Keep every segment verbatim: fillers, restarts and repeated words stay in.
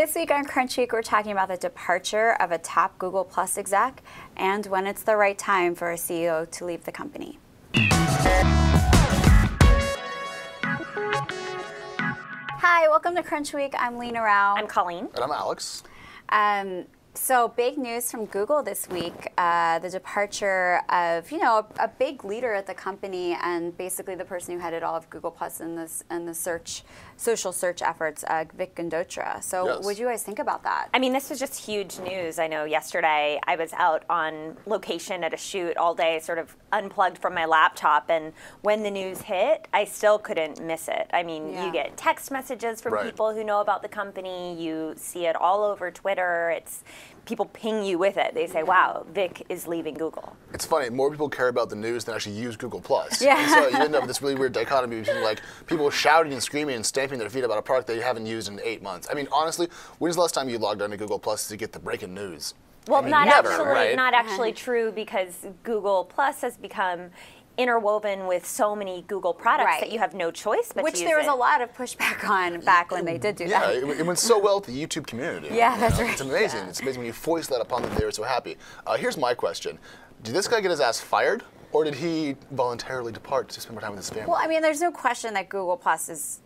This week on Crunch Week, we're talking about the departure of a top Google Plus exec and when it's the right time for a C E O to leave the company. Hi, welcome to Crunch Week. I'm Leena Rao. I'm Colleen. And I'm Alex. Um, so big news from Google this week, uh, the departure of, you know, a, a big leader at the company and basically the person who headed all of Google Plus in this and the search, social search efforts, uh, Vic Gundotra. So yes. What do you guys think about that? I mean, this was just huge news. I know yesterday I was out on location at a shoot all day, sort of unplugged from my laptop, and when the news hit, I still couldn't miss it. I mean, yeah. You get text messages from right. people who know about the company. You see it all over Twitter. It's people ping you with it. They say, wow, Vic is leaving Google. It's funny. More people care about the news than actually use Google Plus. Yeah. And so you end up with this really weird dichotomy between like people shouting and screaming and stamping their feet about a product they haven't used in eight months. I mean, honestly, when's the last time you logged on to Google Plus to get the breaking news? Well, I mean, not, never, actually, right? not actually true, because Google Plus has become interwoven with so many Google products right. that you have no choice but Which to use there was it. a lot of pushback on back when they did do yeah, that. Yeah, it, it went so well with the YouTube community. Yeah, you that's know? right. It's amazing. Yeah. It's amazing when you voice that upon them, they were so happy. Uh, here's my question. Did this guy get his ass fired, or did he voluntarily depart to spend more time with his family? Well, I mean, there's no question that Google Plus is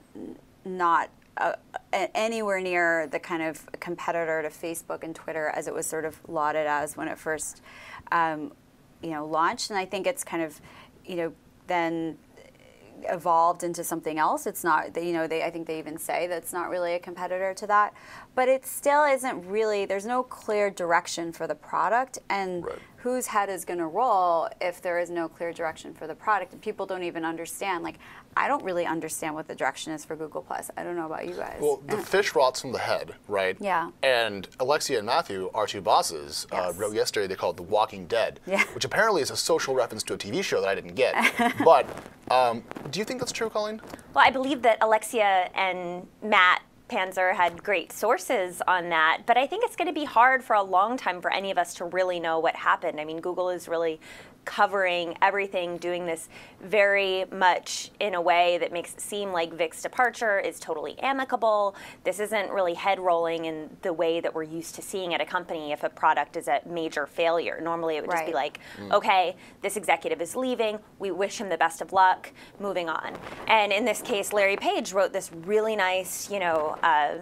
not Uh, anywhere near the kind of competitor to Facebook and Twitter as it was sort of lauded as when it first, um, you know, launched. And I think it's kind of, you know, then evolved into something else. It's not, you know, they, I think they even say that's not really a competitor to that. But it still isn't really, there's no clear direction for the product. And right. whose head is going to roll if there is no clear direction for the product? And people don't even understand. Like, I don't really understand what the direction is for Google Plus. I don't know about you guys. Well, the fish rots from the head, right? Yeah. And Alexia and Matthew, our two bosses, yes. uh, wrote yesterday, they called it The Walking Dead, yeah. which apparently is a social reference to a T V show that I didn't get. But um, do you think that's true, Colleen? Well, I believe that Alexia and Matt Panzer had great sources on that, but I think it's going to be hard for a long time for any of us to really know what happened. I mean, Google is really covering everything, doing this very much in a way that makes it seem like Vic's departure is totally amicable. This isn't really head rolling in the way that we're used to seeing at a company if a product is a major failure. Normally it would just right. be like, mm. okay, this executive is leaving, we wish him the best of luck, moving on. And in this case, Larry Page wrote this really nice, you know, uh,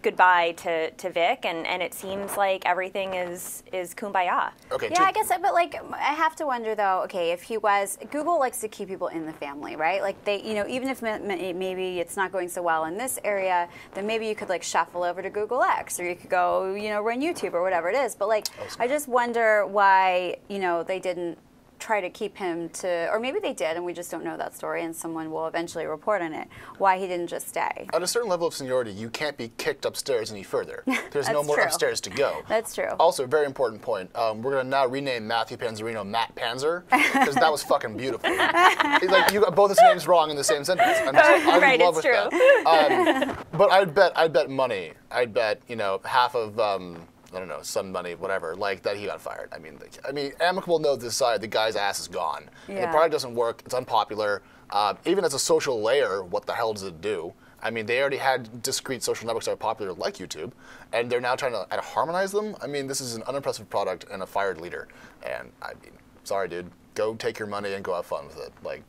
goodbye to, to Vic, and, and it seems like everything is, is kumbaya. Okay, yeah, I guess, but like, I have to wonder though, okay, if he was, Google likes to keep people in the family, right? Like they, you know, even if maybe it's not going so well in this area, then maybe you could like shuffle over to Google X, or you could go, you know, run YouTube or whatever it is. But like, awesome. I just wonder why, you know, they didn't try to keep him to, or maybe they did and we just don't know that story and someone will eventually report on it, why he didn't just stay. At a certain level of seniority, you can't be kicked upstairs any further. There's no more true. upstairs to go. That's true. Also, a very important point, um, we're going to now rename Matthew Panzarino Matt Panzer, because that was fucking beautiful. It's like you got both his names wrong in the same sentence. I'm just, I'm right, in love it's with true. That. Um, but I'd bet, I'd bet money, I'd bet, you know, half of, um, I don't know, some money, whatever, like that he got fired. I mean, like, I mean, amicable note this side, the guy's ass is gone. Yeah. The product doesn't work, it's unpopular. Uh, even as a social layer, what the hell does it do? I mean, they already had discrete social networks that are popular like YouTube, and they're now trying to, uh, harmonize them? I mean, this is an unimpressive product and a fired leader. And I mean, sorry dude, go take your money and go have fun with it. Like.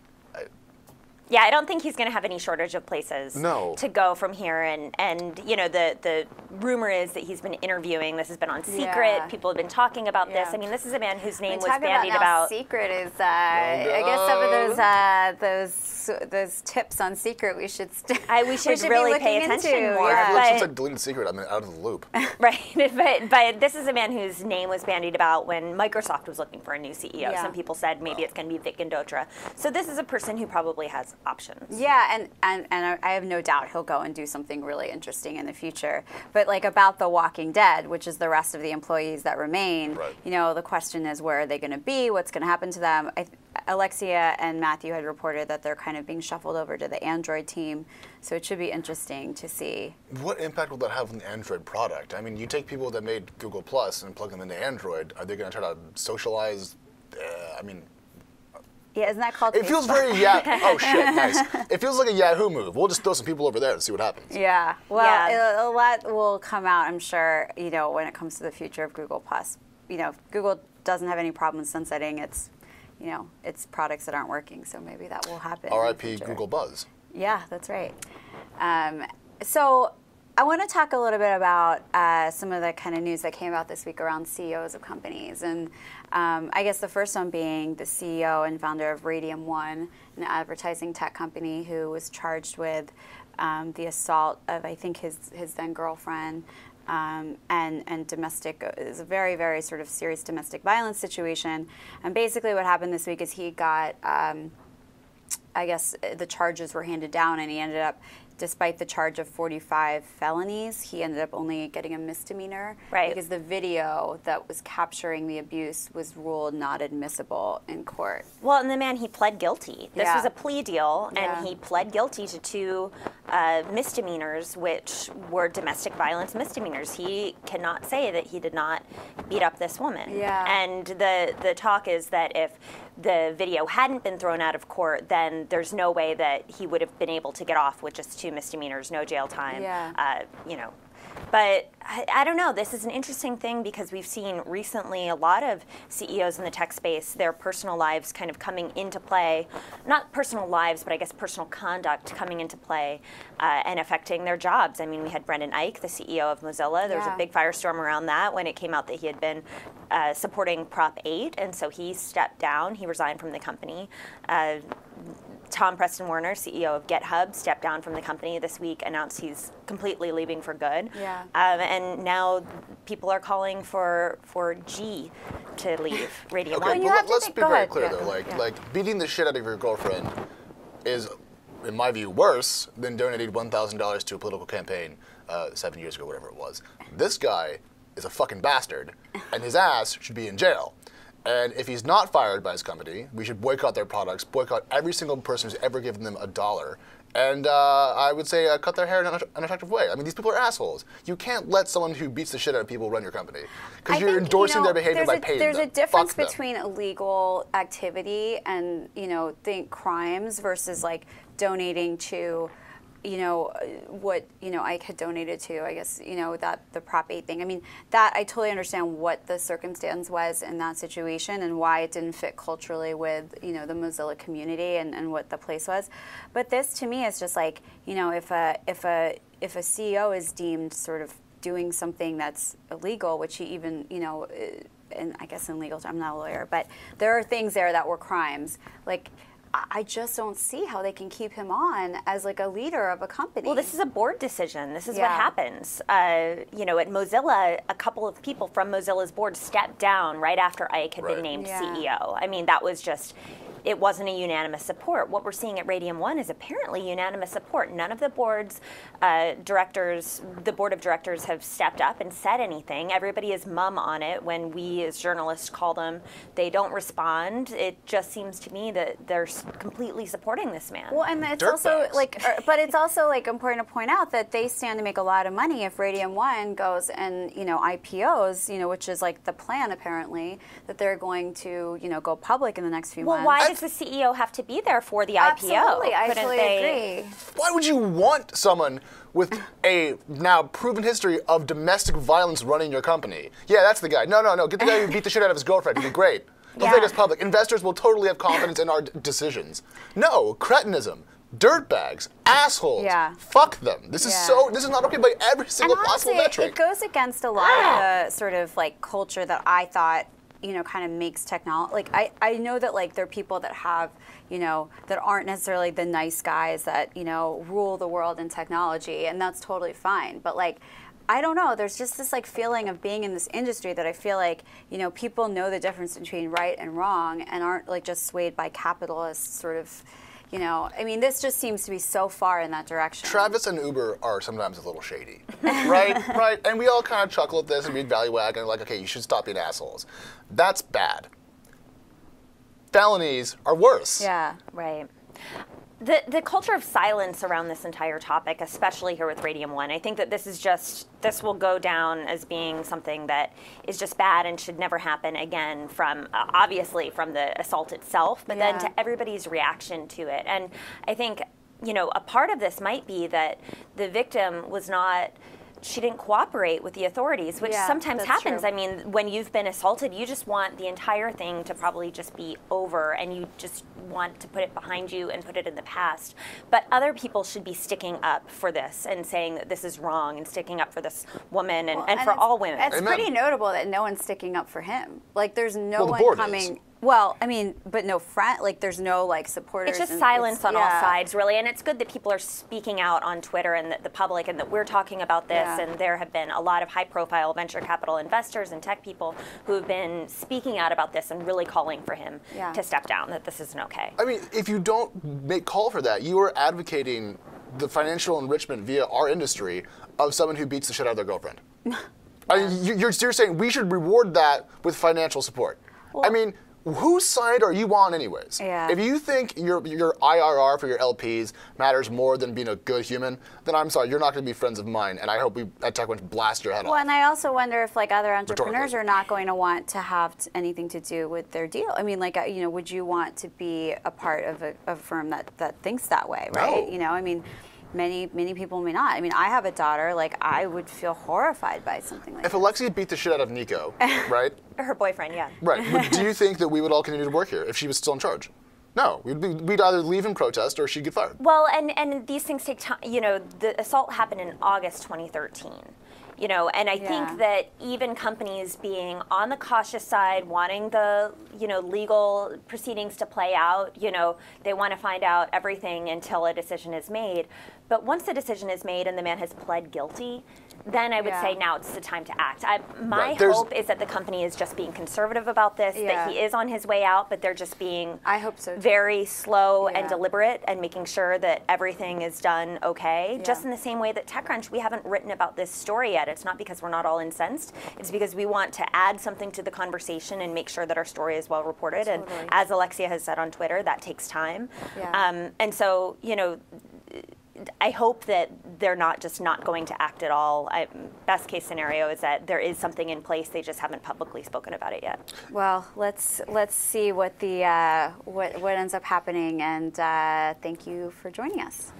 Yeah, I don't think he's going to have any shortage of places no. to go from here. And, and you know, the, the rumor is that he's been interviewing. This has been on Secret. Yeah. People have been talking about yeah. this. I mean, this is a man whose name was bandied about. about. Secret is, uh, and, uh, I guess some of those uh, those those tips on Secret we should st I, we should, we should really pay attention into. more. Yeah. But, since I deleted Secret, I'm out of the loop. Right, but, but this is a man whose name was bandied about when Microsoft was looking for a new C E O. Yeah. Some people said maybe wow. it's going to be Vic Gundotra. So this is a person who probably has options. Yeah, and, and, and I have no doubt he'll go and do something really interesting in the future. But like about The Walking Dead, which is the rest of the employees that remain, right. you know, the question is where are they going to be? What's going to happen to them? I th Alexia and Matthew had reported that they're kind of being shuffled over to the Android team, so it should be interesting to see. What impact will that have on the Android product? I mean, you take people that made Google Plus and plug them into Android, are they going to try to socialize? Uh, I mean... Yeah, isn't that called It Facebook? Feels very Yahoo. Oh, shit, nice. It feels like a Yahoo move. We'll just throw some people over there and see what happens. Yeah. Well, yeah. It, a lot will come out, I'm sure, you know, when it comes to the future of Google+. You know, Google doesn't have any problem sunsetting its, you know, its products that aren't working, so maybe that will happen. R I P Google Buzz. Yeah, that's right. Um, so I want to talk a little bit about uh, some of the kind of news that came out this week around C E Os of companies. And um, I guess the first one being the C E O and founder of Radium One, an advertising tech company who was charged with um, the assault of, I think, his, his then girlfriend um, and, and domestic, it was a very, very sort of serious domestic violence situation. And basically what happened this week is he got, um, I guess the charges were handed down and he ended up, despite the charge of forty-five felonies, he ended up only getting a misdemeanor. Right. Because the video that was capturing the abuse was ruled not admissible in court. Well, and the man, he pled guilty. This yeah. was a plea deal, and yeah. he pled guilty to two uh, misdemeanors, which were domestic violence misdemeanors. He cannot say that he did not beat up this woman. Yeah. And the, the talk is that if the video hadn't been thrown out of court, then there's no way that he would have been able to get off with just two misdemeanors, no jail time, yeah. uh, you know. But I, I don't know, this is an interesting thing because we've seen recently a lot of C E Os in the tech space, their personal lives kind of coming into play, not personal lives, but I guess personal conduct coming into play uh, and affecting their jobs. I mean, we had Brendan Eich, the C E O of Mozilla. There was yeah. a big firestorm around that when it came out that he had been uh, supporting Prop eight, and so he stepped down, he resigned from the company. Uh, Tom Preston Warner, C E O of GitHub, stepped down from the company this week, announced he's completely leaving for good. Yeah. Um, and now people are calling for for G to leave Radium One. Okay, well, let's think, be very ahead. clear yeah. though. Like yeah. like beating the shit out of your girlfriend is, in my view, worse than donating one thousand dollars to a political campaign uh, seven years ago, whatever it was. This guy is a fucking bastard, and his ass should be in jail. And if he's not fired by his company, we should boycott their products, boycott every single person who's ever given them a dollar, and uh, I would say uh, cut their hair in an unattractive way. I mean, these people are assholes. You can't let someone who beats the shit out of people run your company because you're think, endorsing you know, their behavior by a, paying there's them. There's a difference Fuck between them. illegal activity and, you know, think crimes versus like donating to, you know, what, you know, Ike had donated to, I guess, you know, that the Prop eight thing. I mean, that I totally understand what the circumstance was in that situation and why it didn't fit culturally with, you know, the Mozilla community and, and what the place was. But this to me is just like, you know, if a, if a, if a C E O is deemed sort of doing something that's illegal, which he even, you know, and I guess in legal terms, I'm not a lawyer, but there are things there that were crimes. Like, I just don't see how they can keep him on as like a leader of a company. Well, this is a board decision. This is yeah. what happens. Uh, you know, at Mozilla, a couple of people from Mozilla's board stepped down right after Ike had right. been named yeah. C E O. I mean, that was just, it wasn't a unanimous support. What we're seeing at Radium One is apparently unanimous support. None of the board's uh, directors, the board of directors have stepped up and said anything. Everybody is mum on it when we as journalists call them. They don't respond. It just seems to me that they're completely supporting this man. Well, and it's Dirt also bags. like, but it's also like important to point out that they stand to make a lot of money if Radium One goes and, you know, I P Os, you know, which is like the plan apparently, that they're going to, you know, go public in the next few well, months. Why does the C E O have to be there for the I P O? Absolutely, I totally they... agree. Why would you want someone with a now proven history of domestic violence running your company? Yeah, that's the guy. No, no, no, get the guy who beat the shit out of his girlfriend. He'd be great. Don't make us public. Investors will totally have confidence in our d decisions. No, cretinism, dirtbags, assholes. Yeah. Fuck them. This is yeah. so. This is not okay by every single and possible honestly, metric. It goes against a lot ah. of the sort of like culture that I thought, you know, kind of makes technology. Like I, I know that like there are people that have, you know, that aren't necessarily the nice guys that, you know, rule the world in technology, and that's totally fine. But like, I don't know, there's just this like feeling of being in this industry that I feel like, you know, people know the difference between right and wrong and aren't like just swayed by capitalist sort of, you know, I mean, this just seems to be so far in that direction. Travis and Uber are sometimes a little shady, right? Right, and we all kind of chuckle at this and read ValleyWag and like, okay, you should stop being assholes. That's bad. Felonies are worse. Yeah, right. The, the culture of silence around this entire topic, especially here with Radium One, I think that this is just, this will go down as being something that is just bad and should never happen again from, uh, obviously, from the assault itself, but yeah. then to everybody's reaction to it. And I think, you know, a part of this might be that the victim was not... she didn't cooperate with the authorities, which yeah, sometimes happens. True. I mean, when you've been assaulted, you just want the entire thing to probably just be over, and you just want to put it behind you and put it in the past. But other people should be sticking up for this and saying that this is wrong and sticking up for this woman and, well, and, and for all women. It's and pretty that, notable that no one's sticking up for him. Like, there's no well, one coming... Is. Well, I mean, but no front, like there's no like supporters. It's just and silence it's, on yeah. all sides, really. And it's good that people are speaking out on Twitter and the, the public, and that we're talking about this. Yeah. And there have been a lot of high-profile venture capital investors and tech people who have been speaking out about this and really calling for him yeah. to step down, that this isn't okay. I mean, if you don't make call for that, you are advocating the financial enrichment via our industry of someone who beats the shit out of their girlfriend. yeah. I mean, you're, you're saying we should reward that with financial support. Well, I mean... whose side are you on anyways? Yeah. If you think your your I R R for your L Ps matters more than being a good human, then I'm sorry, you're not going to be friends of mine, and I hope we at TechCrunch blast your head well, off. Well, and I also wonder if like other entrepreneurs are not going to want to have t anything to do with their deal. I mean, like, you know, would you want to be a part of a, a firm that, that thinks that way, right? No. You know, I mean... Many, many people may not. I mean, I have a daughter. Like, I would feel horrified by something like that. If Alexia beat the shit out of Nico, right? Her boyfriend, yeah. Right. Would, do you think that we would all continue to work here if she was still in charge? No. We'd, be, we'd either leave in protest or she'd get fired. Well, and, and these things take time. You know, the assault happened in August twenty thirteen. You know, and I yeah. think that even companies being on the cautious side, wanting the, you know, legal proceedings to play out, you know, they want to find out everything until a decision is made. But once the decision is made and the man has pled guilty, then I would yeah. say now it's the time to act. I, my right. hope is that the company is just being conservative about this, yeah. that he is on his way out, but they're just being I hope so, very slow yeah. and deliberate and making sure that everything is done okay. Yeah. Just in the same way that TechCrunch, we haven't written about this story yet. It's not because we're not all incensed. It's because we want to add something to the conversation and make sure that our story is well reported. Totally. And as Alexia has said on Twitter, that takes time. Yeah. Um, and so, you know, I hope that they're not just not going to act at all. I, best case scenario is that there is something in place. They just haven't publicly spoken about it yet. Well, let's let's see what the uh, what what ends up happening. And uh, thank you for joining us.